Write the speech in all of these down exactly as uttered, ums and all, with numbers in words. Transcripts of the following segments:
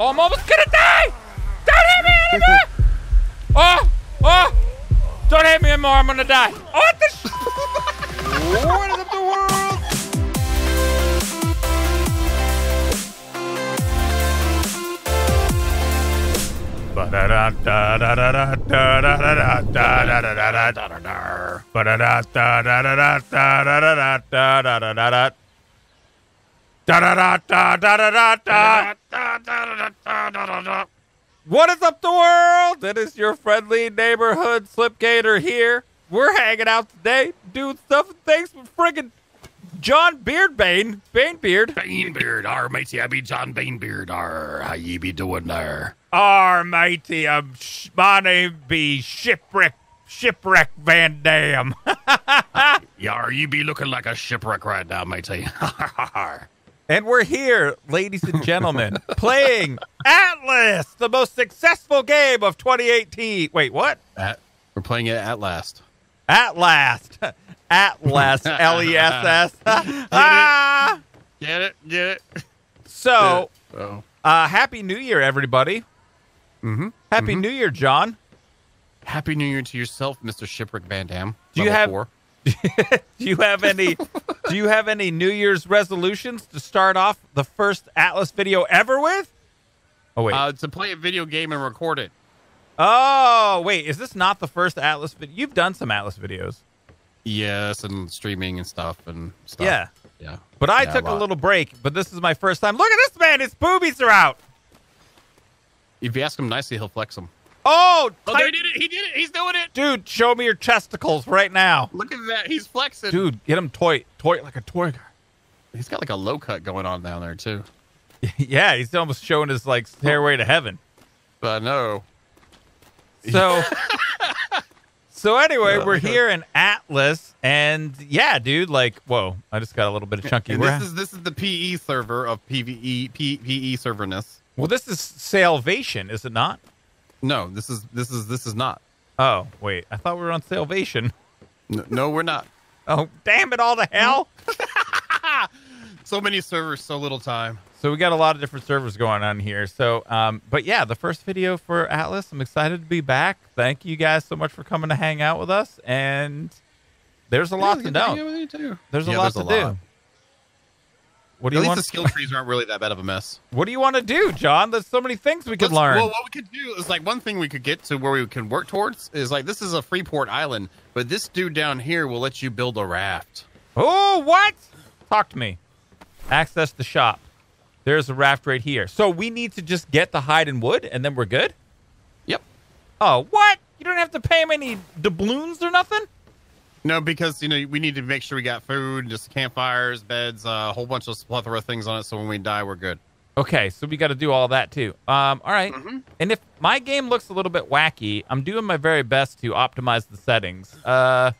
Oh, I'm almost gonna die! Don't hit me anymore! Oh! Oh! Don't hit me anymore, I'm gonna die! Oh, what the sh- What is up the world? What is up the world? It is your friendly neighborhood Sl one p g eight r here. We're hanging out today, doing stuff and things with friggin' John Bainbeard. Bainbeard. Bainbeard, our matey, I be John Bainbeard, our how ye be doing there? Our matey, um, sh my name be Shipwreck, Shipwreck Van Damme. Yar, you be looking like a shipwreck right now, matey. And we're here, ladies and gentlemen, playing Atlas, the most successful game of twenty eighteen. Wait, what? At, we're playing it at last. At last. At last, L E S S. Ah! Get it, get it. So, get it. Oh. uh, Happy New Year, everybody. Mm-hmm. Happy mm-hmm. New Year, John. Happy New Year to yourself, Mister Shipwreck Van Damme. Do you have... Four. do you have any do you have any New Year's resolutions to start off the first Atlas video ever with? Oh wait. Uh, to play a video game and record it. Oh, wait, is this not the first Atlas video? You've done some Atlas videos. Yes, and streaming and stuff and stuff. Yeah. Yeah. But I yeah, took a, a little break, but this is my first time. Look at this man, his boobies are out. If you ask him nicely, he'll flex them. Oh, oh there he did it. He did it. He's doing it. Dude, show me your chesticles right now. Look at that. He's flexing. Dude, get him toy. Toy like a toy guy. He's got like a low cut going on down there, too. Yeah, he's almost showing his like stairway to heaven. I know. So, so anyway, yeah, we're here in Atlas. And yeah, dude, like, whoa, I just got a little bit of chunky. This is, this is the P E server of P V E, P E serverness. Well, this is Salvation, is it not? No, this is this is this is not. Oh wait, I thought we were on Salvation. No, no we're not. Oh damn it all to hell! So many servers, so little time. So we got a lot of different servers going on here. So, um, but yeah, the first video for Atlas. I'm excited to be back. Thank you guys so much for coming to hang out with us. And there's a yeah, lot to know. Too. There's yeah, a lot there's to a lot. do. What do At you least want? The skill trees aren't really that bad of a mess. What do you want to do, John? There's so many things we could Let's, learn. Well, what we could do is like one thing we could get to where we can work towards is like this is a Freeport Island, but this dude down here will let you build a raft. Oh, what? Talk to me. Access the shop. There's a raft right here. So we need to just get the hide and wood, and then we're good? Yep. Oh, what? You don't have to pay him any doubloons or nothing? No, because, you know, we need to make sure we got food, just campfires, beds, a uh, whole bunch of plethora of things on it. So when we die, we're good. Okay, so we got to do all that, too. Um, all right. Mm-hmm. And if my game looks a little bit wacky, I'm doing my very best to optimize the settings. Uh,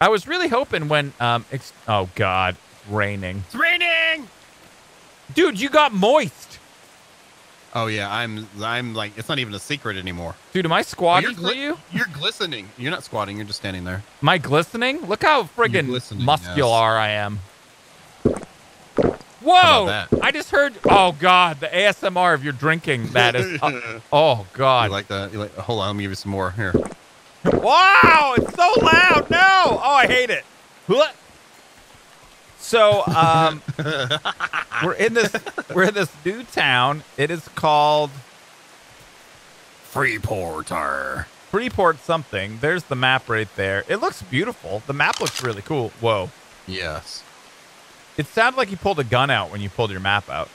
I was really hoping when... Um, ex oh, God. Raining. It's raining! Dude, you got moist. Oh, yeah. I'm, I'm like... It's not even a secret anymore. Dude, am I squatting for you? You're glistening. You're not squatting. You're just standing there. My glistening? Look how friggin' muscular yes. I am. Whoa! I just heard... Oh, God. The A S M R of your drinking. That is... Uh, oh, God. You like that? You like, hold on. Let me give you some more. Here. Wow! It's so loud! No! Oh, I hate it. So, um, we're in this, we're in this new town. It is called Freeport-er. Freeport something. There's the map right there. It looks beautiful. The map looks really cool. Whoa. Yes. It sounded like you pulled a gun out when you pulled your map out.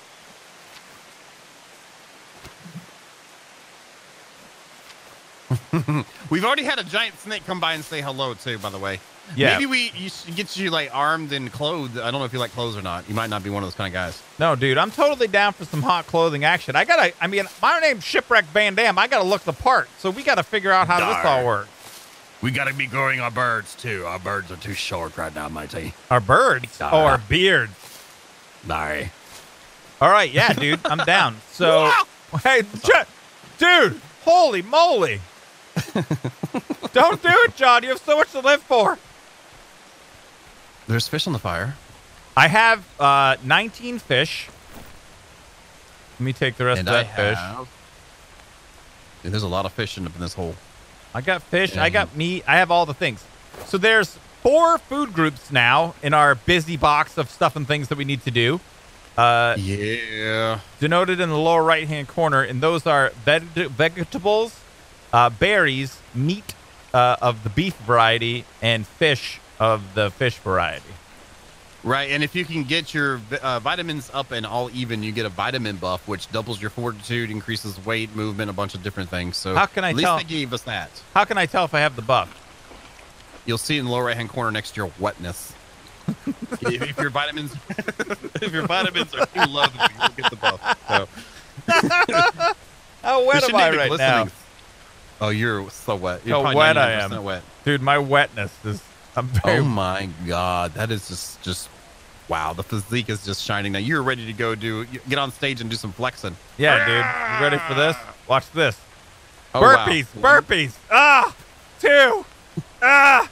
We've already had a giant snake come by and say hello too, by the way. Yeah. Maybe we you should get you like armed and clothed. I don't know if you like clothes or not. You might not be one of those kind of guys. No, dude, I'm totally down for some hot clothing action. I gotta. I mean, my name's Shipwreck Van Damme. I gotta look the part. So we gotta figure out how Darn. this all works. We gotta be growing our birds too. Our birds are too short right now, matey. Our birds? Darn. Oh, our beards. Sorry. All right, yeah, dude, I'm down. So, hey, dude, holy moly! Don't do it, John. You have so much to live for. There's fish on the fire. I have uh, nineteen fish. Let me take the rest and of that I have... fish. Dude, there's a lot of fish in this hole. I got fish. And I got meat. I have all the things. So there's four food groups now in our busy box of stuff and things that we need to do. Uh, yeah. Denoted in the lower right-hand corner, and those are veg vegetables, uh, berries, meat uh, of the beef variety, and fish of the fish variety. Right, and if you can get your uh, vitamins up and all even, you get a vitamin buff, which doubles your fortitude, increases weight, movement, a bunch of different things. So how can I at tell, least they gave us that. How can I tell if I have the buff? You'll see in the lower right-hand corner next to your wetness. if, if your vitamins, if your vitamins are too low, then you'll get the buff. So. How wet am I right listening. now? Oh, you're so wet. You're How wet I am, wet. dude. My wetness is. I'm very oh my God, that is just just. Wow, the physique is just shining. Now you're ready to go do get on stage and do some flexing. Yeah, dude. You ready for this? Watch this. Oh, burpees, wow. burpees. Ah, two, ah,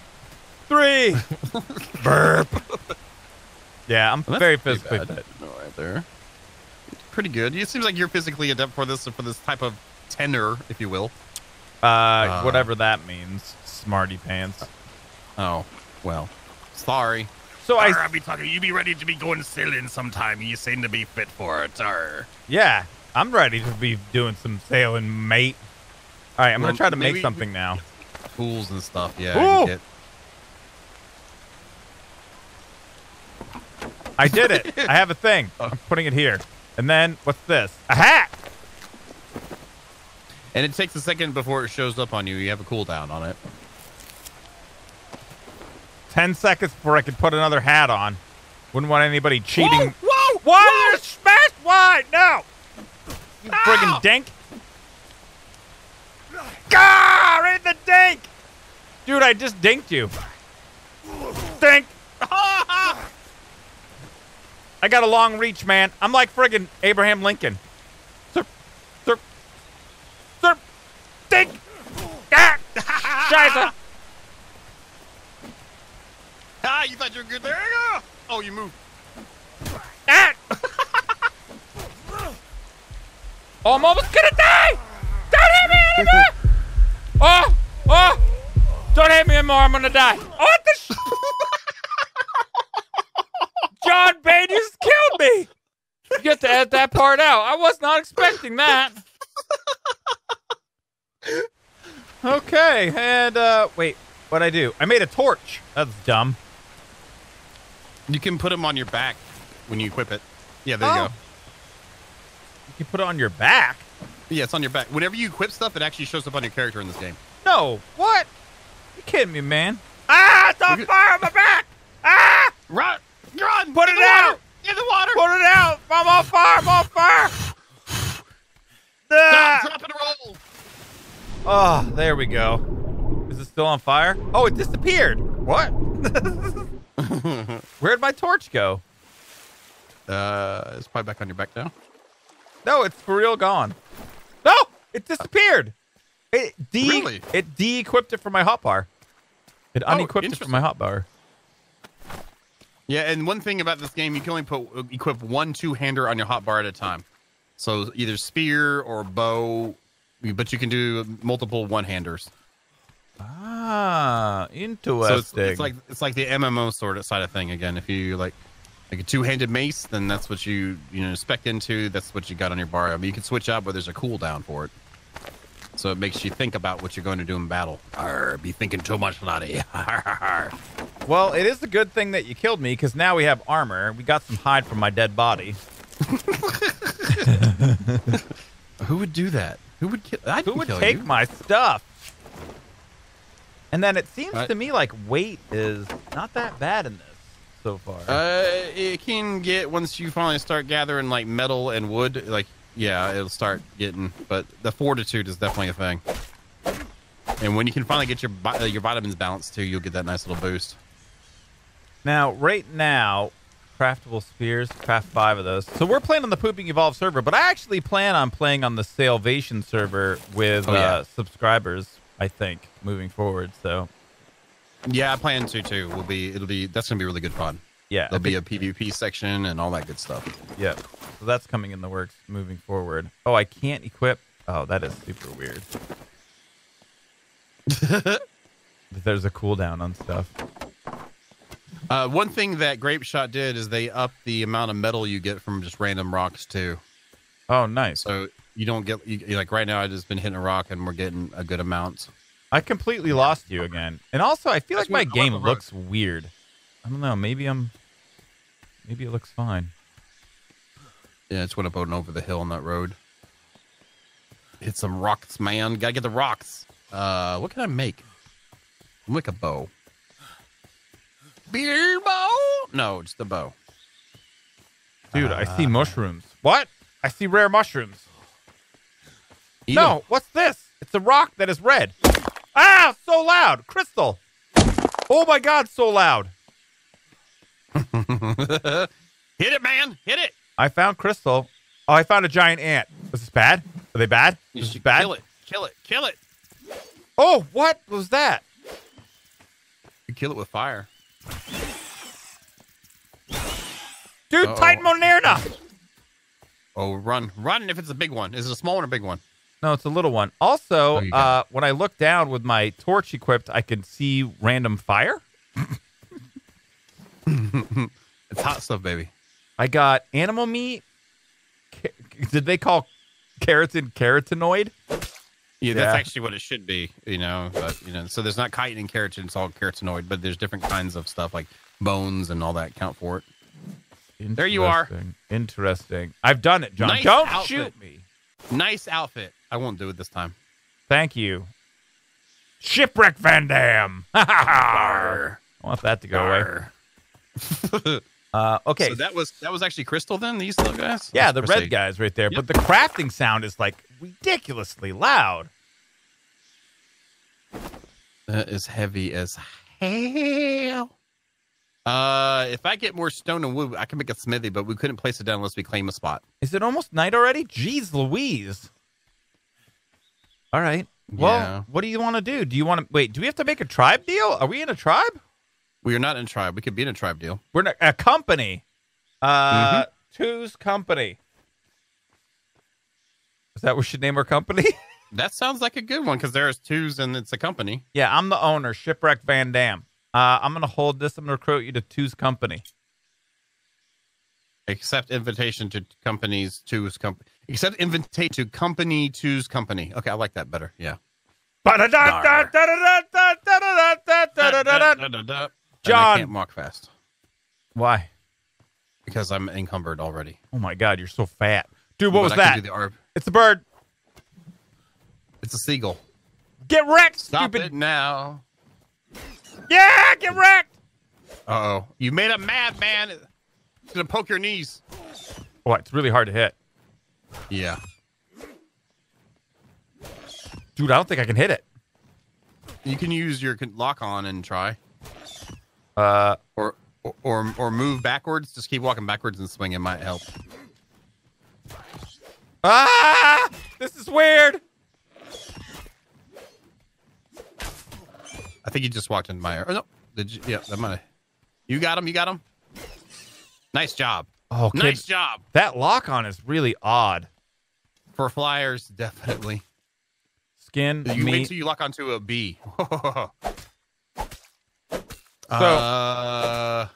three. Burp. Yeah, I'm well, very physically fit. No, right there. Pretty good. It seems like you're physically adept for this for this type of tenor, if you will. Uh, uh whatever that means, smarty pants. Oh, well. Sorry. So I, I'll be talking. You be ready to be going sailing sometime. You seem to be fit for it. Arr. Yeah, I'm ready to be doing some sailing, mate. All right, I'm well, gonna try to make something now. Tools and stuff. Yeah. Get... I did it. I have a thing. I'm putting it here. And then what's this? A hat. And it takes a second before it shows up on you. You have a cooldown on it. Ten seconds before I could put another hat on. Wouldn't want anybody cheating. Whoa! Whoa! Why are you smashed? Why? No! You no. friggin' dink. Gah! Right in the dink! Dude, I just dinked you. Dink! I got a long reach, man. I'm like friggin' Abraham Lincoln. Sir, sir, sir, dink! Ah! Scheiße! Ah, you thought you were good there. You go. Oh, you moved. Ah. Oh, I'm almost gonna die. Don't hit me anymore. Oh, oh. Don't hit me anymore. I'm gonna die. Oh, what the sh John Bainbeard just killed me. You get to edit that part out. I was not expecting that. Okay, and uh, wait. What'd I do? I made a torch. That's dumb. You can put them on your back when you equip it. Yeah, there oh. you go. You can put it on your back? Yeah, it's on your back. Whenever you equip stuff, it actually shows up on your character in this game. No. What? You kidding me, man? Ah, it's on fire on my back! Ah! Run! Run! Put it out! In the water! Put it out! I'm on fire! I'm on fire! Stop, drop and roll! Oh, there we go. Is it still on fire? Oh, it disappeared. What? Where'd my torch go? Uh, it's probably back on your back now. No, it's for real gone. No, it disappeared. It de really? It de-equipped it from my hotbar. It oh, unequipped it from my hotbar. Yeah, and one thing about this game, you can only put equip one two-hander on your hotbar at a time. So either spear or bow, but you can do multiple one-handers. Ah, interesting. So it's, it's like it's like the M M O sort of side of thing again. If you like like a two-handed mace, then that's what you you know spec into. That's what you got on your bar. I mean, you can switch out, but there's a cooldown for it, so it makes you think about what you're going to do in battle. Arr, be thinking too much, laddie. Well, it is a good thing that you killed me because now we have armor. We got some hide from my dead body. Who would do that? Who would kill? I didn't Who would kill take you. my stuff? And then it seems right. to me like weight is not that bad in this so far. Uh, it can get, once you finally start gathering like metal and wood, like, yeah, it'll start getting, but the fortitude is definitely a thing. And when you can finally get your, uh, your vitamins balanced too, you'll get that nice little boost. Now, right now, craftable spears, craft five of those. So we're playing on the Pooping Evolve server, but I actually plan on playing on the Salvation server with oh, yeah. uh, subscribers. I think moving forward, so yeah, I plan to too. Will be it'll be that's gonna be really good fun. Yeah, there'll be a P V P section and all that good stuff. Yeah, So that's coming in the works moving forward. Oh, I can't equip. Oh, that is super weird. There's a cooldown on stuff. Uh, one thing that Grapeshot did is they upped the amount of metal you get from just random rocks too. Oh, nice. So you don't get you, like right now. I just been hitting a rock and we're getting a good amount. I completely lost you again. And also, I feel That's like my game looks weird. I don't know. Maybe I'm. Maybe it looks fine. Yeah, it's went up and over the hill on that road. Hit some rocks, man. Gotta get the rocks. Uh, what can I make? I'm like a bow. Beer bow? No, just a bow. Dude, uh, I see mushrooms. What? I see rare mushrooms. No, em. What's this? It's a rock that is red. Ah, so loud. Crystal. Oh my God, so loud. Hit it, man. Hit it. I found crystal. Oh, I found a giant ant. Is this bad? Are they bad? You should bad? Kill it. Kill it. Kill it. Oh, what was that? You kill it with fire. Dude, uh-oh. Titan Monerna. Oh, run. Run if it's a big one. Is it a small one or a big one? No, it's a little one. Also, oh, uh, when I look down with my torch equipped, I can see random fire. It's hot stuff, baby. I got animal meat. Did they call keratin carotenoid? Yeah, that's yeah. actually what it should be, you know. But, you know, so there's not chitin and keratin; it's all carotenoid. But there's different kinds of stuff like bones and all that count for it. There you are. Interesting. I've done it, John. Nice Don't outfit. shoot me. Nice outfit. I won't do it this time. Thank you. Shipwreck Van Damme. I want that to go Arr. away. Uh, okay. So that was that was actually crystal then, these little guys? Yeah, the red guys right there. Yep. But the crafting sound is like ridiculously loud. That is heavy as hell. Uh, if I get more stone and wood, I can make a smithy, but we couldn't place it down unless we claim a spot. Is it almost night already? Jeez Louise. All right. Well, yeah. What do you want to do? Do you want to... Wait, do we have to make a tribe deal? Are we in a tribe? We are not in a tribe. We could be in a tribe deal. We're in a, a company. Uh, mm-hmm. Two's Company. Is that what we should name our company? That sounds like a good one because there's Two's and it's a company. Yeah, I'm the owner, Shipwreck Van Damme. Uh, I'm going to hold this. I'm going to recruit you to Two's Company. Accept invitation to companies, Two's Company. Accept invitation to company, Two's Company. Okay, I like that better. Yeah. John, I can't walk fast. Why? Because I'm encumbered already. Oh my God, you're so fat, dude. What but was I that? The it's a bird. It's a seagull. Get wrecked, Stop stupid! It now. Yeah, get wrecked. Uh oh, you made a madman. It's gonna poke your knees. Oh, it's really hard to hit. Yeah. Dude, I don't think I can hit it. You can use your lock on and try. Uh, or, or, or move backwards. Just keep walking backwards and swing. It might help. Ah! This is weird. I think you just walked into my air. Oh, no. Did you? Yeah, that might have. You got him. You got him. Nice job. Oh, kid, nice job. That lock on is really odd. For flyers, definitely. Skin. You meat. Wait till you lock onto a bee. So, uh,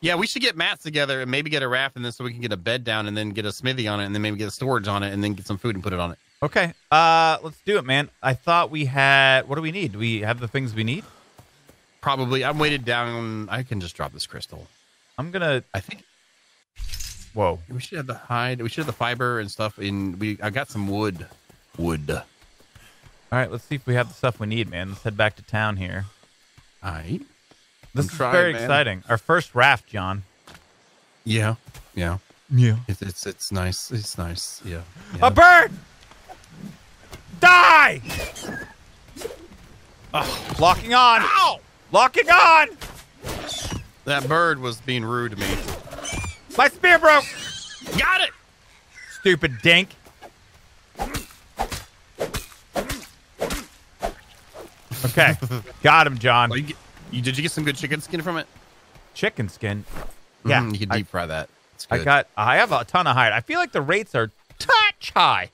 yeah, we should get mats together and maybe get a raft and then so we can get a bed down and then get a smithy on it and then maybe get a storage on it and then get some food and put it on it. Okay. Uh, let's do it, man. I thought we had, what do we need? Do we have the things we need? Probably. I'm weighted down. I can just drop this crystal. I'm going to, I think. Whoa. We should have the hide. We should have the fiber and stuff in. We, I got some wood. Wood. All right. Let's see if we have the stuff we need, man. Let's head back to town here. All right. This I'm is trying, very man. exciting. Our first raft, John. Yeah, yeah, yeah. It's it's, it's nice. It's nice. Yeah, yeah. A bird. Die. Oh. Locking on. Ow! Locking on. That bird was being rude to me. My spear broke. Got it. Stupid dink. Okay, got him, John. Well, you get You, did you get some good chicken skin from it? Chicken skin? Yeah. Mm, you can deep I, fry that. It's good. I got. I have a ton of hide. I feel like the rates are touch high.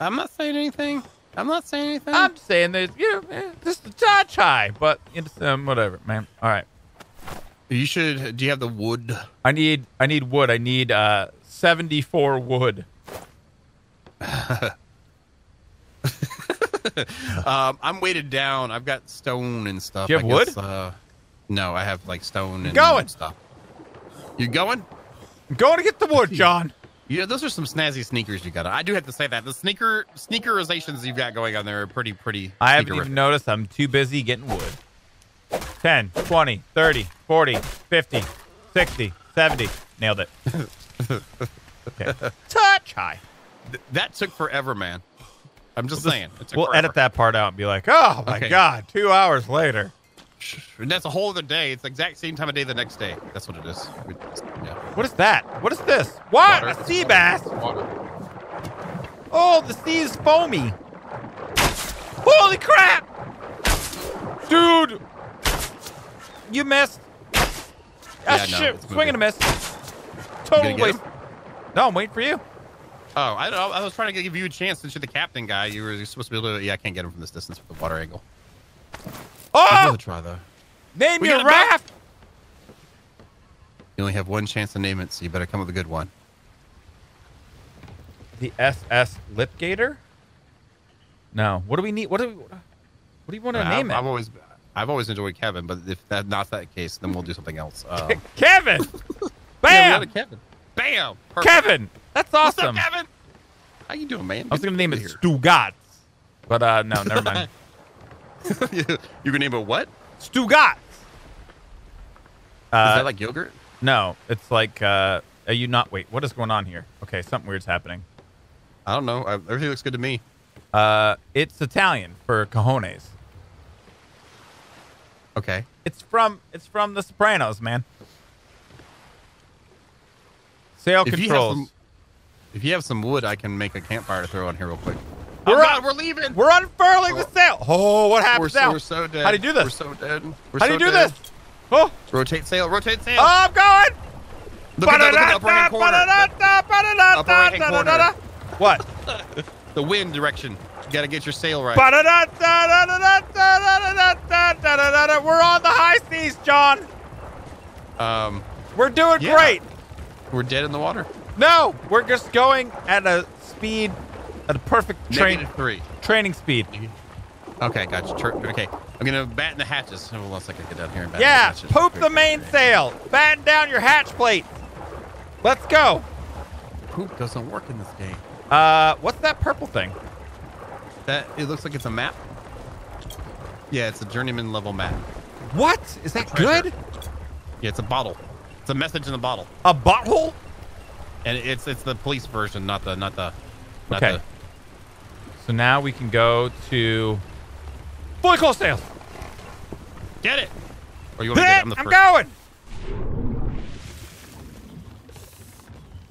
I'm not saying anything. I'm not saying anything. I'm saying that you know, just a touch high, but it's, um, whatever, man. All right. You should. Do you have the wood? I need. I need wood. I need uh seventy-four wood. um, I'm weighted down. I've got stone and stuff. Do you have I wood? Guess, uh, no, I have like stone and going. stuff. You going? I'm going to get the wood, John. You know, those are some snazzy sneakers you got. I do have to say that the sneaker sneakerizations you've got going on there are pretty, pretty. I haven't even noticed. I'm too busy getting wood. ten, twenty, thirty, forty, fifty, sixty, seventy. Nailed it. Okay. Touch high. Th that took forever, man. I'm just we'll saying. Just, it took we'll forever. edit that part out and be like, oh my okay. God, two hours later. And that's a whole other day. It's the exact same time of day the next day. That's what it is. We, yeah. What is that? What is this? What? Water. A sea water. bass. Water. Oh, the sea is foamy. Holy crap! Dude! You missed. Yeah, ah, no, shit. Swing and a miss. Total waste. No, I'm waiting for you. Oh, I, I was trying to give you a chance since you're the captain guy. You were supposed to be able to. Yeah, I can't get him from this distance with the water angle. Oh! I'd rather try, though. Name we your raft! You only have one chance to name it, so you better come up with a good one. The S S Slip gator? No. What do we need? What do we, What do you want to yeah, name I've, it? I've always, I've always enjoyed Kevin, but if that's not that case, then we'll do something else. Um, Kevin! Bam! Yeah, we got a Kevin. Bam! Perfect. Kevin! That's awesome. What's up, Kevin? How you doing, man? I was going to name it Stugatz, but uh, no, never mind. You can name it what? Stugatz. Uh, is that like yogurt? No, it's like. Uh, are you not? Wait, what is going on here? Okay, something weird's happening. I don't know. I, everything looks good to me. Uh, it's Italian for cojones. Okay. It's from it's from The Sopranos, man. Sail if controls. You have some, if you have some wood, I can make a campfire to throw on here real quick. We're, oh, on, we're leaving. We're unfurling the sail. Oh, what happened now? We're so dead. How do you do this? We're so dead. We're How so do you do dead. this? Oh. Rotate sail. Rotate sail. Oh, I'm going. Look at that, look at the upper right hand corner. What? The wind direction. You got to get your sail right. We're on the high seas, John. Um, We're doing yeah. great. We're dead in the water. No, we're just going at a speed... At a perfect train, three. training speed. Okay, gotcha. Tur okay, I'm going to batten the hatches. Hold on a second, get down here and batten yeah, the hatches. Yeah, poop the mainsail. Batten down your hatch plate. Let's go. Poop doesn't work in this game. Uh, what's that purple thing? That It looks like it's a map. Yeah, it's a journeyman level map. What? Is that good? Yeah, it's a bottle. It's a message in the bottle. A bottle? And it's it's the police version, not the not the... Not okay. The, So now we can go to fully close sail. Get it. Or you want to get it? I'm, the I'm going.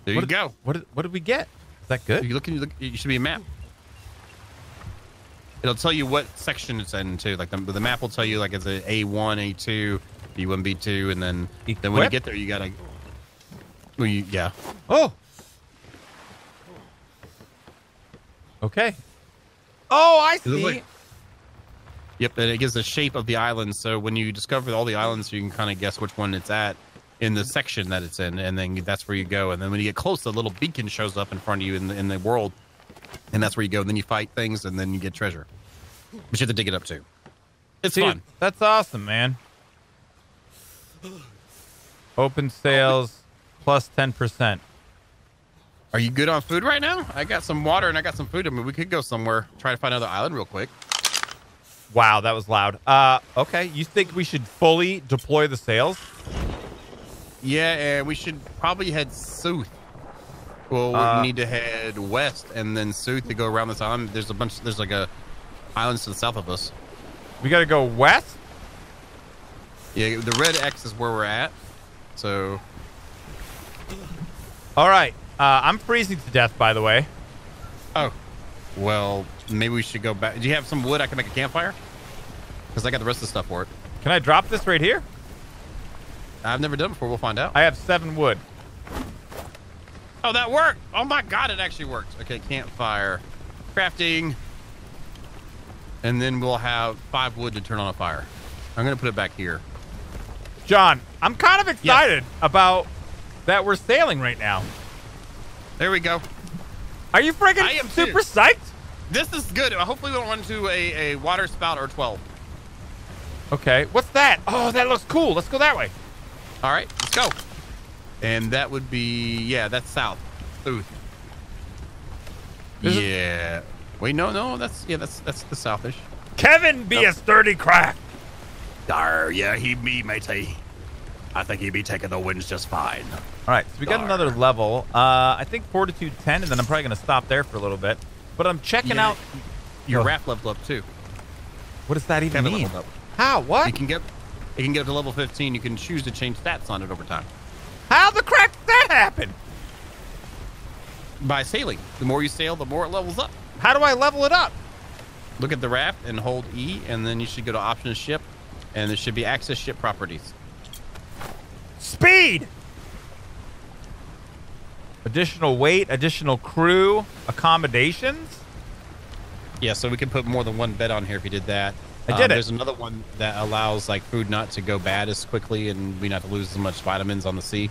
There what you did, go. What did, what did we get? Is that good? You looking? You look. You should be a map. It'll tell you what section it's in too. Like the the map will tell you like it's a A one, A two, B one, B two, and then Equip? then when you get there you gotta. Well, you, yeah. Oh. Okay. Oh, I see. Like, yep, and it gives the shape of the island. So when you discover all the islands, you can kind of guess which one it's at in the section that it's in, and then that's where you go. And then when you get close, the little beacon shows up in front of you in the, in the world, and that's where you go. And then you fight things, and then you get treasure. But you have to dig it up too. It's Dude, fun. That's awesome, man. Open sales plus ten percent. Are you good on food right now? I got some water and I got some food. I mean, we could go somewhere, try to find another island real quick. Wow, that was loud. Uh, okay, you think we should fully deploy the sails? Yeah, and we should probably head south. Well, uh, we need to head west and then south to go around this island. There's a bunch, there's like a islands to the south of us. We gotta go west? Yeah, the red X is where we're at, so. All right. Uh, I'm freezing to death, by the way. Oh, well, maybe we should go back. Do you have some wood? I can make a campfire because I got the rest of the stuff for it. Can I drop this right here? I've never done it before. We'll find out. I have seven wood. Oh, that worked! Oh my god, it actually worked. Okay, campfire. Crafting. And then we'll have five wood to turn on a fire. I'm gonna put it back here. John, I'm kind of excited yes. about that we're sailing right now. There we go. Are you freaking super too. psyched? This is good. Hopefully we don't run into a, a water spout or twelve. Okay, what's that? Oh, that looks cool. Let's go that way. All right, let's go. And that would be, yeah, that's south. Ooh. Yeah. It... Wait, no, no, that's, yeah, that's that's the southish. Kevin be nope. a sturdy craft. Dar, yeah, he be, matey. I think he'd be taking the winds just fine. All right, so we got Dar. another level. Uh, I think fortitude ten, and then I'm probably going to stop there for a little bit. But I'm checking yeah, out... Your oh. raft level up, too. What does that even Kevin mean? How? What? It can, get, it can get up to level fifteen. You can choose to change stats on it over time. How the crap did that happen? By sailing. The more you sail, the more it levels up. How do I level it up? Look at the raft and hold E, and then you should go to options ship, and there should be access ship properties. Speed! Additional weight, additional crew, accommodations? Yeah, so we can put more than one bed on here if you did that. I did um, it. There's another one that allows like food not to go bad as quickly and we not to lose as much vitamins on the sea.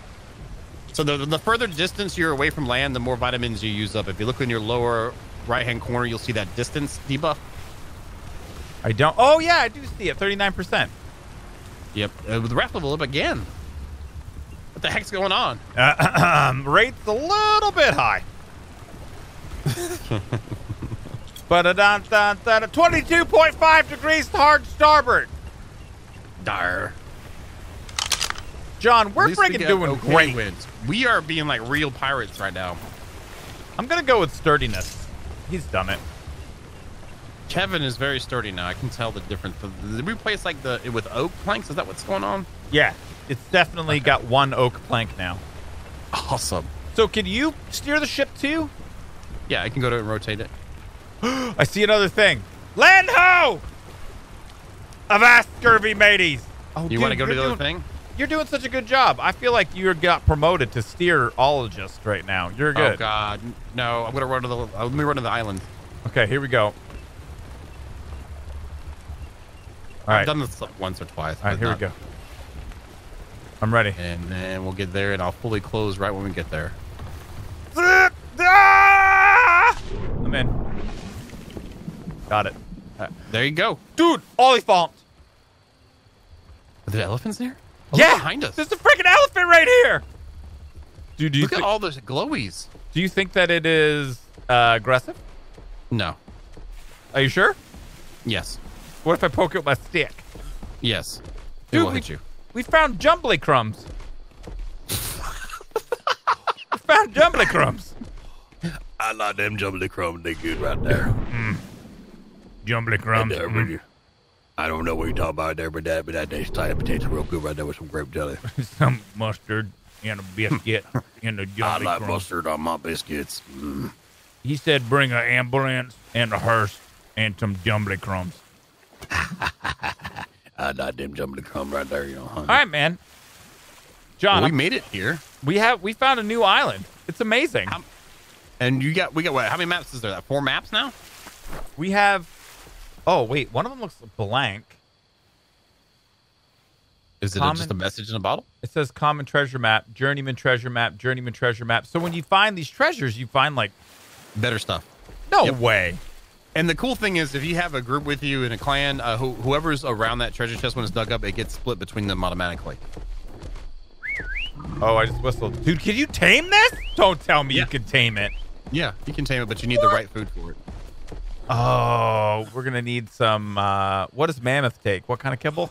So the, the further distance you're away from land, the more vitamins you use up. If you look in your lower right-hand corner, you'll see that distance debuff. I don't. Oh, yeah, I do see it. thirty-nine percent. Yep. Uh, with the raft level up again. What the heck's going on? Uh, um, rate's a little bit high. twenty-two point five degrees hard starboard. Dar. John, we're freaking we doing okay great. Wins. We are being like real pirates right now. I'm going to go with sturdiness. He's done it. Kevin is very sturdy now. I can tell the difference. Did we replace like the with oak planks? Is that what's going on? Yeah. It's definitely okay. got one oak plank now. Awesome. So can you steer the ship too? Yeah, I can go to it and rotate it. I see another thing. Land ho! Avast, scurvy mateys. Oh, you want to go to the doing, other thing? You're doing such a good job. I feel like you got promoted to steerologist right now. You're good. Oh God, no! I'm gonna run to the. Let me run to the island. Okay, here we go. All right. I've done this once or twice. All right, here not. we go. I'm ready. And then we'll get there, and I'll fully close right when we get there. I'm in. Got it. Right. There you go. Dude, olifant. Are there elephants there? Oh, yeah. Behind us. There's a freaking elephant right here. Dude, do you Look at all those glowies. Do you think that it is uh, aggressive? No. Are you sure? Yes. What if I poke it with my stick? Yes. It Dude, will we, hit you. We found jumbly crumbs. We found jumbly crumbs. I love them jumbly crumbs. They're good right there. Mm. Jumbly crumbs. There, mm. I don't know what you're talking about there, but that, but that tastes like potato real good right there with some grape jelly. Some mustard and a biscuit and a jumbly I like crumbs. mustard on my biscuits. Mm. He said bring an ambulance and a hearse and some jumbly crumbs. I like them jumbly crumbs right there, you know, honey. All right, man. John. Well, we I'm, made it here. We have. We found a new island. It's amazing. I'm, and you got, we got what? How many maps is there? Four maps now? We have, oh wait, one of them looks blank. Is it common, just a message in a bottle? It says common treasure map, journeyman treasure map, journeyman treasure map. So when you find these treasures, you find like better stuff. No yep. way. And the cool thing is if you have a group with you in a clan, uh, who, whoever's around that treasure chest when it's dug up, it gets split between them automatically. Oh, I just whistled. Dude, can you tame this? Don't tell me yeah. you can tame it. Yeah, you can tame it, but you need what? the right food for it. Oh, we're gonna need some. Uh, what does mammoth take? What kind of kibble?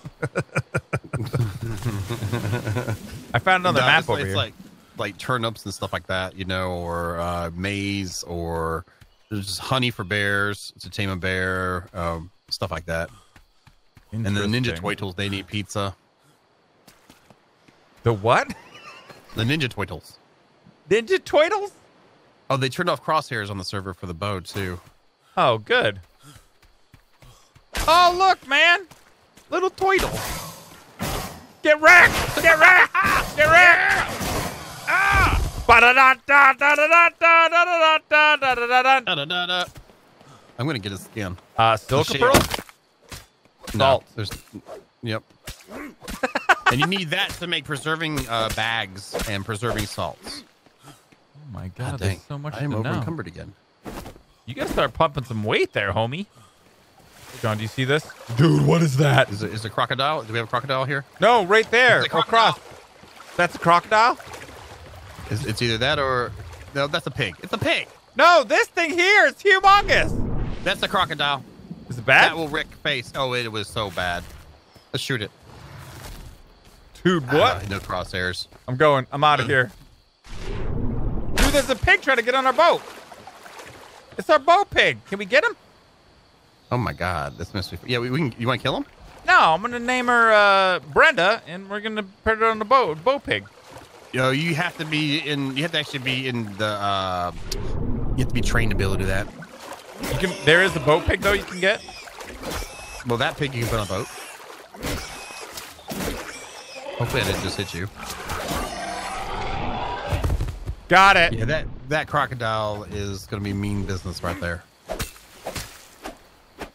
I found another no, map over it's here. Like, like turnips and stuff like that, you know, or uh, maize, or there's just honey for bears to tame a bear, um, stuff like that. And the ninja toy tools, they need pizza. The what? The ninja toy tools. Ninja toy tools? Oh, they turned off crosshairs on the server for the bow too. Oh, good. Oh, look, man. Little Tweedle. Get wrecked! Get wrecked! Get wrecked! Ah! I'm gonna get a scan. Uh, silica pearl? Salt. No, yep. And you need that to make preserving uh, bags and preserving salts. Oh my god, god there's so much I am overencumbered again. You gotta start pumping some weight there, homie. John, do you see this? Dude, what is that? Is it, is it a crocodile? Do we have a crocodile here? No, right there. Across. That's a crocodile? It's, it's either that or... No, that's a pig. It's a pig. No, this thing here is humongous. That's a crocodile. Is it bad? That will wreck face. Oh, it was so bad. Let's shoot it. Dude, what? Uh, no crosshairs. I'm going. I'm out of here. Dude, there's a pig trying to get on our boat. It's our boat pig. Can we get him? Oh my god, this must be... Yeah, we, we can... You want to kill him? No, I'm going to name her uh, Brenda, and we're going to put her on the boat. Boat pig. Yo, you have to be in... You have to actually be in the... Uh, you have to be trained to be able to do that. You can, there is a boat pig, though, you can get. Well, that pig you can put on a boat. Hopefully I didn't just hit you. Got it. Yeah, that, that crocodile is going to be mean business right there.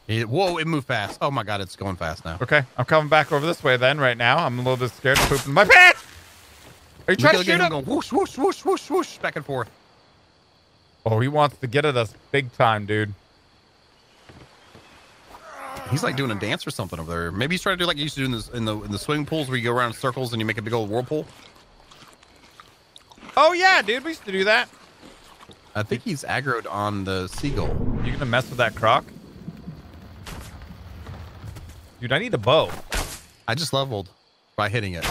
It, whoa, it moved fast. Oh my god, it's going fast now. Okay, I'm coming back over this way then right now. I'm a little bit scared to poop in my pants. Are you trying to shoot him? Going whoosh, whoosh, whoosh, whoosh, whoosh, back and forth. Oh, he wants to get at us big time, dude. He's like doing a dance or something over there. Maybe he's trying to do like you used to do in the, in the, in the swimming pools where you go around in circles and you make a big old whirlpool. Oh yeah, dude, we used to do that. I think he's aggroed on the seagull. You gonna mess with that croc? Dude, I need a bow. I just leveled by hitting it.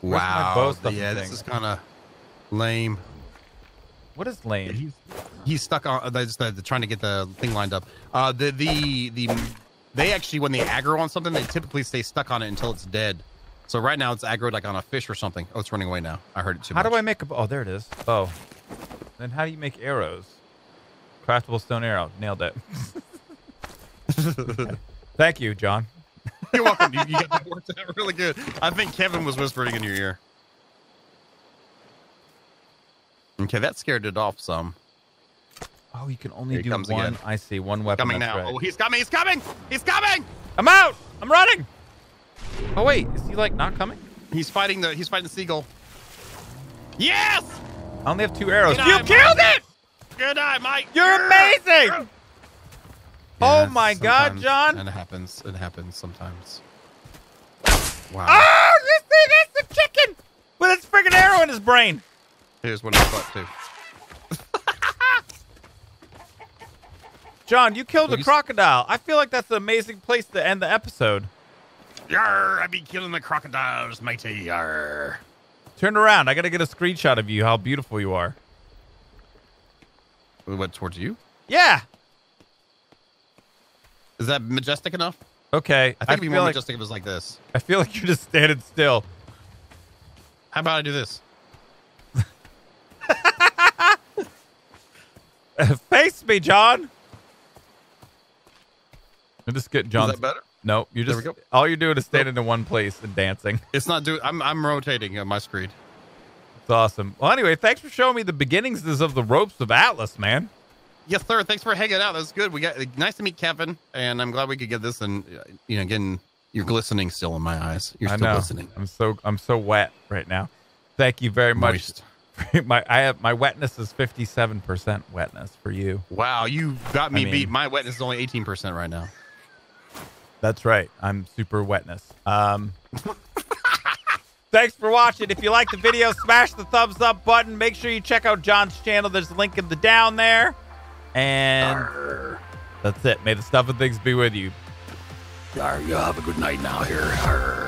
Where's wow. Yeah, this thing? Is kind of lame. What is lame? Yeah, he's, he's stuck on. They're just, uh, trying to get the thing lined up. Uh, the the the they actually when they aggro on something, they typically stay stuck on it until it's dead. So right now it's aggroed like on a fish or something. Oh, it's running away now. I heard it too. How much. do I make a bow? Oh, there it is. Oh, then how do you make arrows? Craftable stone arrow. Nailed it. Thank you, John. You're welcome. You, you got the words out really good. I think Kevin was whispering in your ear. Okay, that scared it off some. Oh, you can only do one. Again. I see. One weapon. Coming now. Right. Oh, he's coming. He's coming. He's coming. I'm out. I'm running. Oh, wait. Is he, like, not coming? He's fighting the, he's fighting the seagull. Yes! I only have two arrows. You killed it! Good eye, Mike. You're amazing. Yeah, oh my god, John. And it happens. It happens sometimes. Wow. Oh, this thing is the chicken with its friggin' arrow in his brain. Here's one in the butt, too. John, you killed a crocodile. I feel like that's an amazing place to end the episode. Yarr, I be killing the crocodiles, matey. Yarr. Turn around. I gotta get a screenshot of you, how beautiful you are. We went towards you? Yeah. Is that majestic enough? Okay. I think it'd be more majestic if it was like this. I feel like you're just standing still. How about I do this? Face me, John. I'm just getting John. Is that better? No, you just all you're doing is standing nope. in one place and dancing. It's not doing. I'm I'm rotating on my screen. Awesome. Well, anyway, thanks for showing me the beginnings of the ropes of Atlas, man. Yes, sir. Thanks for hanging out. That's good. We got nice to meet Kevin, and I'm glad we could get this. And you know, again, you're glistening still in my eyes. You're still I know. glistening. I'm so I'm so wet right now. Thank you very Moist. much. my I have my wetness is fifty-seven percent wetness for you. Wow, you got me I mean, beat. My wetness is only eighteen percent right now. That's right. I'm super wetness. Um. Thanks for watching. If you like the video, smash the thumbs up button. Make sure you check out John's channel. There's a link in the down there. And Arr. that's it. May the stuff and things be with you. Arr, you have a good night now here. Arr.